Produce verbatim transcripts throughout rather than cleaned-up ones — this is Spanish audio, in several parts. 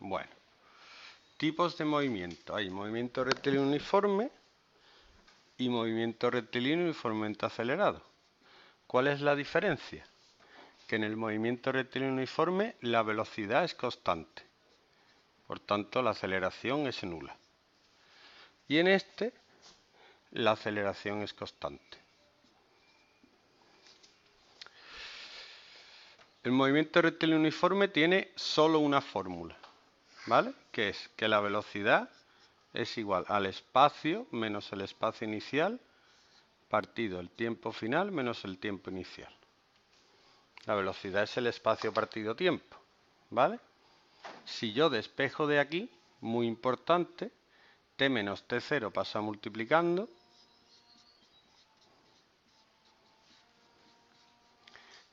Bueno, tipos de movimiento. Hay movimiento rectilíneo uniforme y movimiento rectilíneo uniformemente acelerado. ¿Cuál es la diferencia? Que en el movimiento rectilíneo uniforme la velocidad es constante. Por tanto, la aceleración es nula. Y en este, la aceleración es constante. El movimiento rectilíneo uniforme tiene solo una fórmula, ¿vale? Que es que la velocidad es igual al espacio menos el espacio inicial partido el tiempo final menos el tiempo inicial. La velocidad es el espacio partido tiempo, ¿vale? Si yo despejo de aquí, muy importante, t menos t cero pasa multiplicando.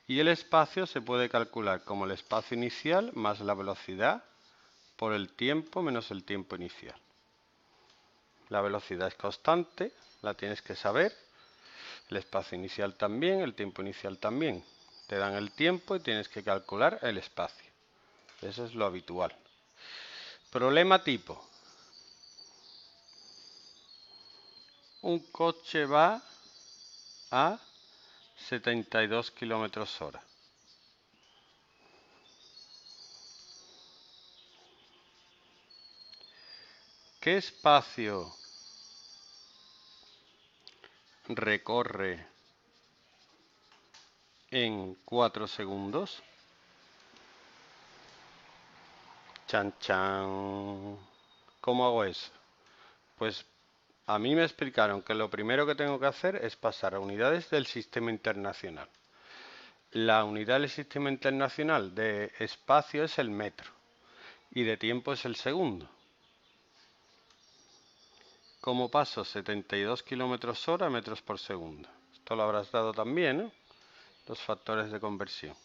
Y el espacio se puede calcular como el espacio inicial más la velocidad por el tiempo menos el tiempo inicial. La velocidad es constante, la tienes que saber. El espacio inicial también, el tiempo inicial también. Te dan el tiempo y tienes que calcular el espacio. Eso es lo habitual. Problema tipo. Un coche va a setenta y dos kilómetros hora. ¿Qué espacio recorre en cuatro segundos? Chan, chan. ¿Cómo hago eso? Pues a mí me explicaron que lo primero que tengo que hacer es pasar a unidades del sistema internacional. La unidad del sistema internacional de espacio es el metro y de tiempo es el segundo. ¿Cómo paso setenta y dos kilómetros hora a metros por segundo? Esto lo habrás dado también, ¿no? Los factores de conversión.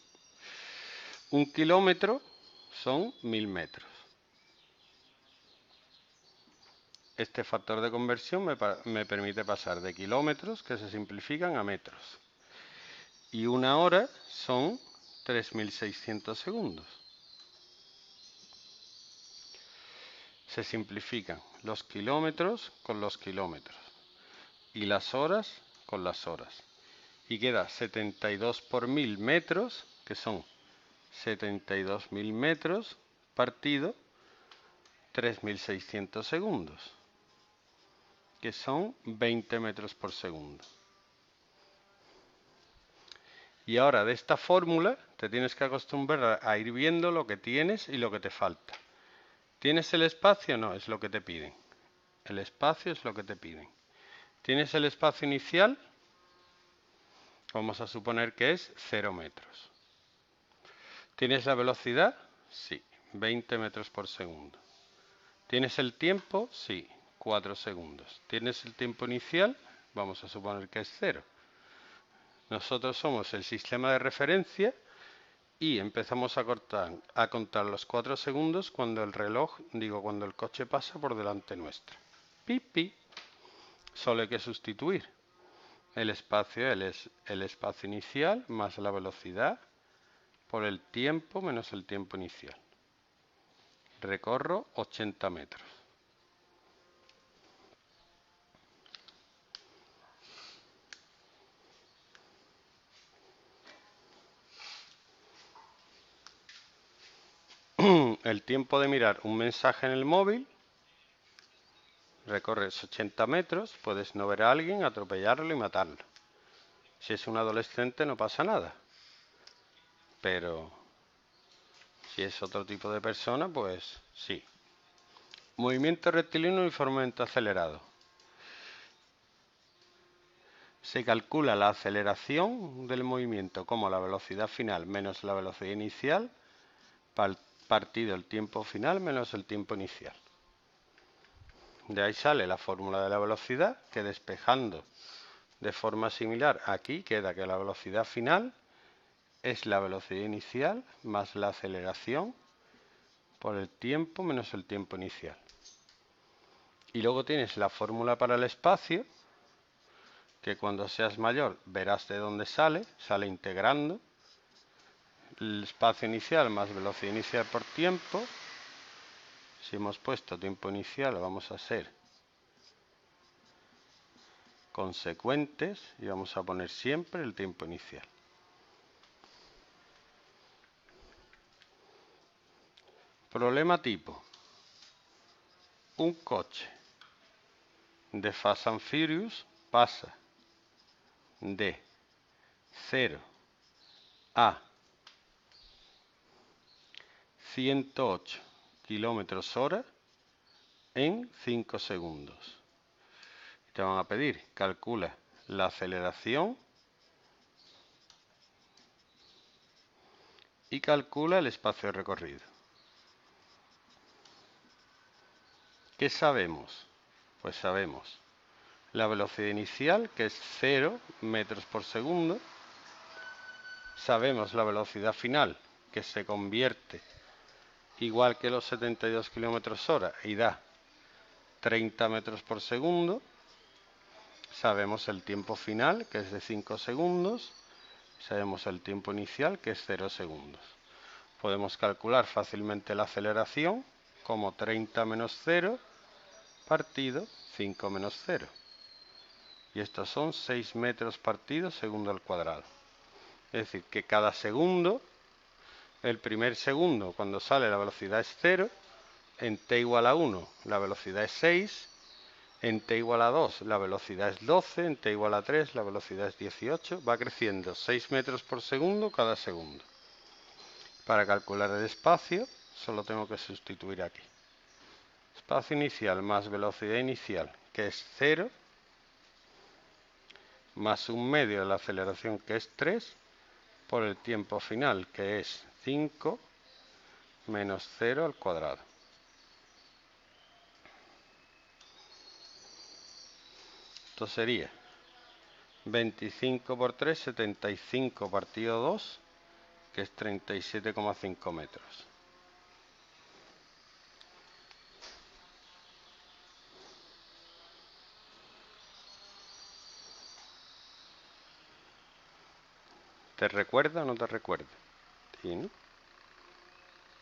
Un kilómetro son mil metros. Este factor de conversión me, me permite pasar de kilómetros, que se simplifican, a metros. Y una hora son tres mil seiscientos segundos. Se simplifican los kilómetros con los kilómetros. Y las horas con las horas. Y queda setenta y dos por mil metros, que son setenta y dos mil metros, partido tres mil seiscientos segundos. Que son veinte metros por segundo. Y ahora de esta fórmula te tienes que acostumbrar a ir viendo lo que tienes y lo que te falta. ¿Tienes el espacio? No, es lo que te piden. El espacio es lo que te piden. ¿Tienes el espacio inicial? Vamos a suponer que es cero metros. ¿Tienes la velocidad? Sí, veinte metros por segundo. ¿Tienes el tiempo? Sí. cuatro segundos. ¿Tienes el tiempo inicial? Vamos a suponer que es cero. Nosotros somos el sistema de referencia y empezamos a, cortar, a contar los cuatro segundos cuando el reloj, digo, cuando el coche pasa por delante nuestro. Pipi. Solo hay que sustituir. El espacio, el, es, el espacio inicial más la velocidad por el tiempo menos el tiempo inicial. Recorro ochenta metros. El tiempo de mirar un mensaje en el móvil, recorres ochenta metros, puedes no ver a alguien, atropellarlo y matarlo. Si es un adolescente no pasa nada, pero si es otro tipo de persona, pues sí. Movimiento rectilíneo uniformemente acelerado. Se calcula la aceleración del movimiento como la velocidad final menos la velocidad inicial, partido el tiempo final menos el tiempo inicial. De ahí sale la fórmula de la velocidad, que despejando de forma similar aquí queda que la velocidad final es la velocidad inicial más la aceleración por el tiempo menos el tiempo inicial. Y luego tienes la fórmula para el espacio, que cuando seas mayor verás de dónde sale, sale integrando. El espacio inicial más velocidad inicial por tiempo Si hemos puesto tiempo inicial, vamos a ser consecuentes y vamos a poner siempre el tiempo inicial. Problema tipo: un coche de Fast and Furious pasa de cero a ciento ocho kilómetros hora en cinco segundos. Te van a pedir, calcula la aceleración y calcula el espacio recorrido. ¿Qué sabemos? Pues sabemos la velocidad inicial, que es cero metros por segundo. Sabemos la velocidad final, que se convierte igual que los setenta y dos kilómetros hora y da treinta metros por segundo. Sabemos el tiempo final, que es de cinco segundos. Sabemos el tiempo inicial, que es cero segundos. Podemos calcular fácilmente la aceleración como treinta menos cero partido cinco menos cero. Y estos son seis metros partidos segundo al cuadrado. Es decir, que cada segundo, el primer segundo, cuando sale la velocidad es cero, en t igual a uno la velocidad es seis, en t igual a dos la velocidad es doce, en t igual a tres la velocidad es dieciocho, va creciendo seis metros por segundo cada segundo. Para calcular el espacio, solo tengo que sustituir aquí. Espacio inicial más velocidad inicial, que es cero, más un medio de la aceleración, que es tres, por el tiempo final, que es cinco, menos cero al cuadrado. Esto sería veinticinco por tres, setenta y cinco partido dos, que es treinta y siete coma cinco metros. ¿Te recuerda o no te recuerda? ¿Sí, no?